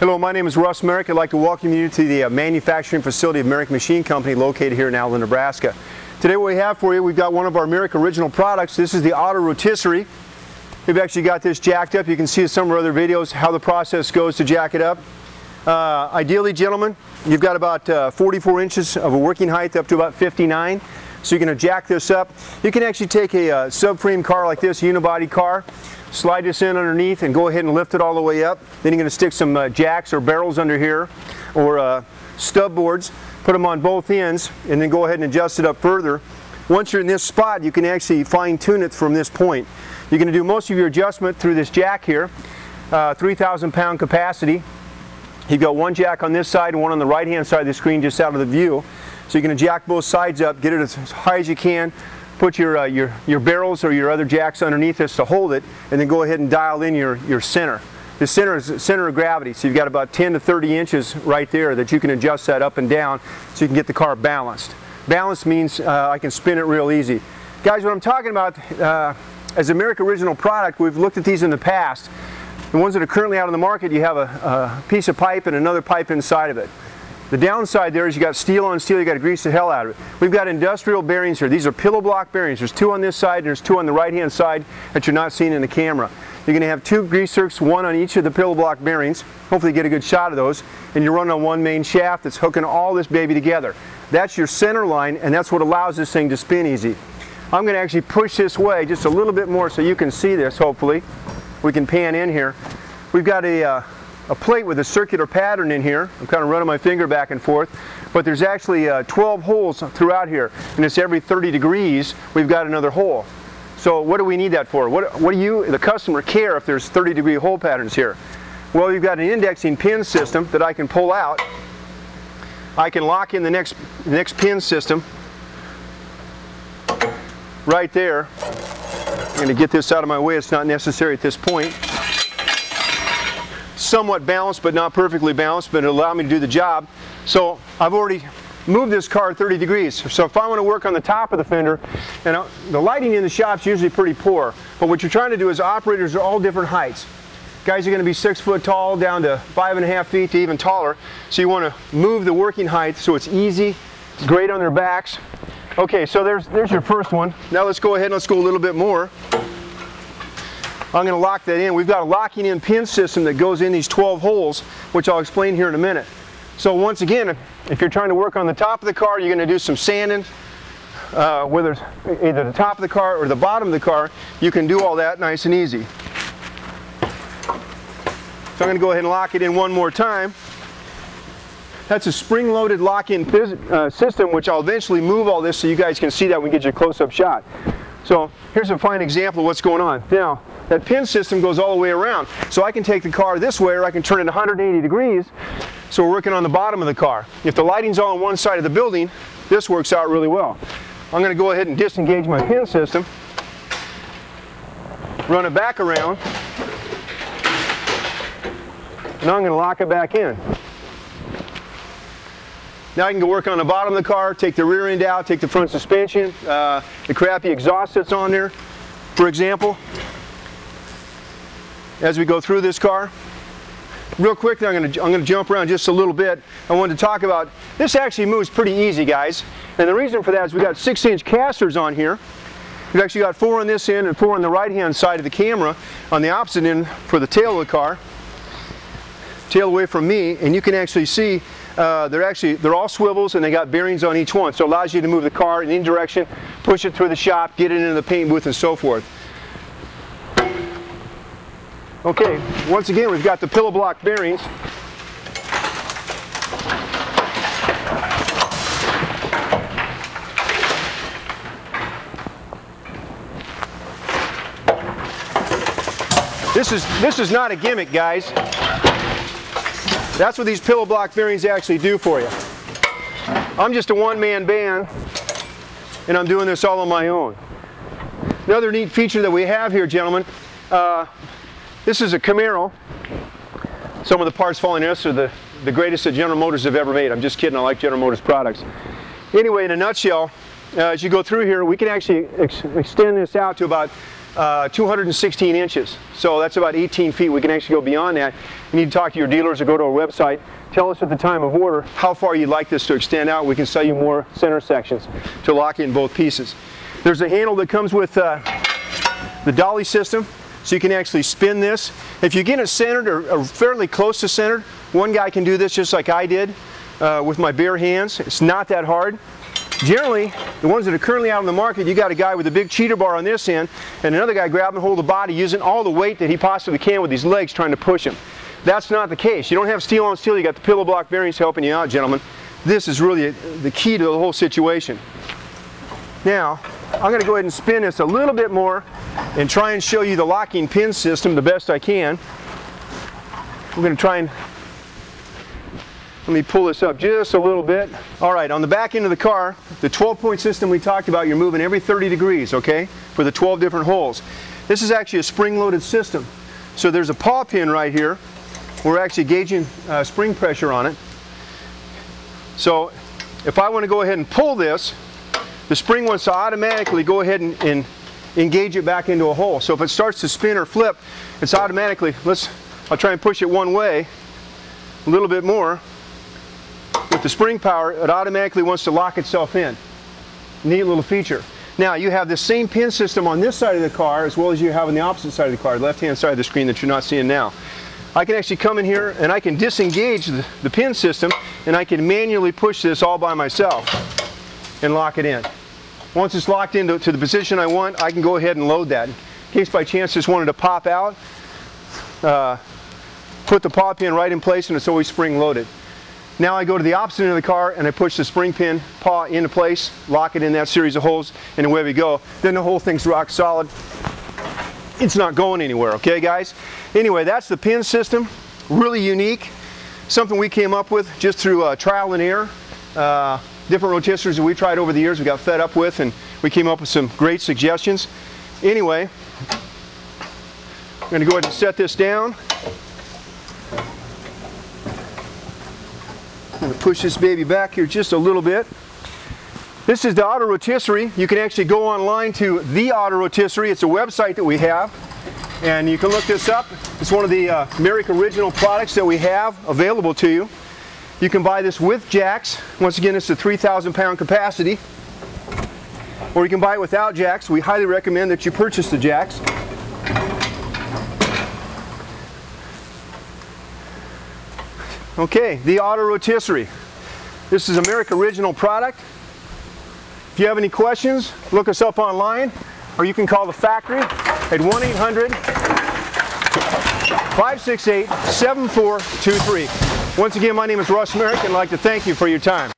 Hello, my name is Russ Merrick. I'd like to welcome you to the manufacturing facility of Merrick Machine Company located here in Allen, Nebraska. Today what we have for you, we've got one of our Merrick original products. This is the Auto Rotisserie. We've actually got this jacked up. You can see in some of our other videos how the process goes to jack it up. Ideally, gentlemen, you've got about 44 inches of a working height up to about 59. So you're going to jack this up. You can actually take a subframe car like this, a unibody car, slide this in underneath and go ahead and lift it all the way up. Then you're going to stick some jacks or barrels under here or stub boards, put them on both ends, and then go ahead and adjust it up further. Once you're in this spot, you can actually fine-tune it from this point. You're going to do most of your adjustment through this jack here, 3,000-pound capacity. You've got one jack on this side and one on the right-hand side of the screen just out of the view. So you're going to jack both sides up, get it as high as you can, put your barrels or your other jacks underneath this to hold it, and then go ahead and dial in your center. The center is the center of gravity, so you've got about 10 to 30 inches right there that you can adjust that up and down so you can get the car balanced. Balance means I can spin it real easy. Guys, what I'm talking about, as a Merrick original product, we've looked at these in the past. The ones that are currently out on the market, you have a piece of pipe and another pipe inside of it. The downside there is you got steel on steel, you got to grease the hell out of it. We've got industrial bearings here. These are pillow block bearings. There's two on this side and there's two on the right hand side that you're not seeing in the camera. You're going to have two grease circs, one on each of the pillow block bearings. Hopefully you get a good shot of those. And you're running on one main shaft that's hooking all this baby together. That's your center line, and that's what allows this thing to spin easy. I'm going to actually push this way just a little bit more so you can see this, hopefully. We can pan in here. We've got a plate with a circular pattern in here. I'm kind of running my finger back and forth, but there's actually 12 holes throughout here, and it's every 30 degrees we've got another hole. So what do we need that for? What do you, the customer, care if there's 30-degree hole patterns here? Well, you've got an indexing pin system that I can pull out. I can lock in the next pin system right there. I'm going to get this out of my way. It's not necessary at this point. Somewhat balanced, but not perfectly balanced, but it allowed me to do the job. So I've already moved this car 30 degrees. So if I want to work on the top of the fender, and the lighting in the shop is usually pretty poor, but what you're trying to do is operators are all different heights. Guys are going to be 6 foot tall down to 5.5 feet to even taller. So you want to move the working height so it's easy, great on their backs. Okay, so there's your first one. Now let's go ahead and let's go a little bit more. I'm going to lock that in. We've got a locking in pin system that goes in these 12 holes, which I'll explain here in a minute. So once again, if you're trying to work on the top of the car, you're going to do some sanding, whether it's either the top of the car or the bottom of the car, you can do all that nice and easy. So I'm going to go ahead and lock it in one more time. That's a spring-loaded lock-in system, which I'll eventually move all this so you guys can see that when we get you a close-up shot. So here's a fine example of what's going on. Now, that pin system goes all the way around. So I can take the car this way, or I can turn it 180 degrees, so we're working on the bottom of the car. If the lighting's all on one side of the building, this works out really well. I'm going to go ahead and disengage my pin system, run it back around, and I'm going to lock it back in. Now I can go work on the bottom of the car, take the rear end out, take the front suspension, the crappy exhaust that's on there, for example, as we go through this car. Real quick, I'm going to jump around just a little bit. I wanted to talk about, this actually moves pretty easy, guys. And the reason for that is we've got 6-inch casters on here. We've actually got 4 on this end and 4 on the right-hand side of the camera, on the opposite end for the tail of the car. Tail away from me, and you can actually see they're all swivels, and they got bearings on each one, so it allows you to move the car in any direction, push it through the shop, get it into the paint booth, and so forth. Okay, once again, we've got the pillow block bearings. This is not a gimmick, guys. That's what these pillow block bearings actually do for you. I'm just a one-man band, and I'm doing this all on my own. Another neat feature that we have here, gentlemen, this is a Camaro. Some of the parts falling in this are the greatest that General Motors have ever made. I'm just kidding, I like General Motors products. Anyway, in a nutshell, as you go through here, we can actually extend this out to about 216 inches. So that's about 18 feet. We can actually go beyond that. You need to talk to your dealers or go to our website. Tell us at the time of order how far you'd like this to extend out. We can sell you more center sections to lock in both pieces. There's a handle that comes with the dolly system, so you can actually spin this. If you get it centered or fairly close to centered, one guy can do this just like I did with my bare hands. It's not that hard. Generally, the ones that are currently out on the market, you got a guy with a big cheater bar on this end and another guy grabbing hold of the body using all the weight that he possibly can with his legs trying to push him. That's not the case. You don't have steel on steel, you got the pillow block bearings helping you out, gentlemen. This is really the key to the whole situation. Now, I'm going to go ahead and spin this a little bit more and try and show you the locking pin system the best I can. We're going to try and let me pull this up just a little bit. All right, on the back end of the car, the 12-point system we talked about, you're moving every 30 degrees, okay, for the 12 different holes. This is actually a spring-loaded system. So there's a paw pin right here. We're actually gauging spring pressure on it. So if I want to go ahead and pull this, the spring wants to automatically go ahead and engage it back into a hole. So if it starts to spin or flip, it's automatically, I'll try and push it one way, a little bit more. With the spring power, it automatically wants to lock itself in. Neat little feature. Now, you have the same pin system on this side of the car as well as you have on the opposite side of the car, the left-hand side of the screen that you're not seeing now. I can actually come in here and I can disengage the pin system and I can manually push this all by myself and lock it in. Once it's locked into the position I want, I can go ahead and load that. In case by chance this wanted to pop out, put the paw pin right in place and it's always spring loaded. Now I go to the opposite end of the car and I push the spring pin paw into place, lock it in that series of holes, and away we go. Then the whole thing's rock solid. It's not going anywhere, okay guys? Anyway, that's the pin system, really unique. Something we came up with just through trial and error. Different rotisseries that we tried over the years we got fed up with, and we came up with some great suggestions. Anyway, I'm going to go ahead and set this down. I'm going to push this baby back here just a little bit. This is the Auto Rotisserie. You can actually go online to the Auto Rotisserie. It's a website that we have, and you can look this up. It's one of the Merrick original products that we have available to you. You can buy this with jacks. Once again, it's a 3,000-pound capacity. Or you can buy it without jacks. We highly recommend that you purchase the jacks. Okay, the Auto Rotisserie. This is a Merrick original product. If you have any questions, look us up online, or you can call the factory at 1-800-568-7423. Once again, my name is Russ Merrick, and I'd like to thank you for your time.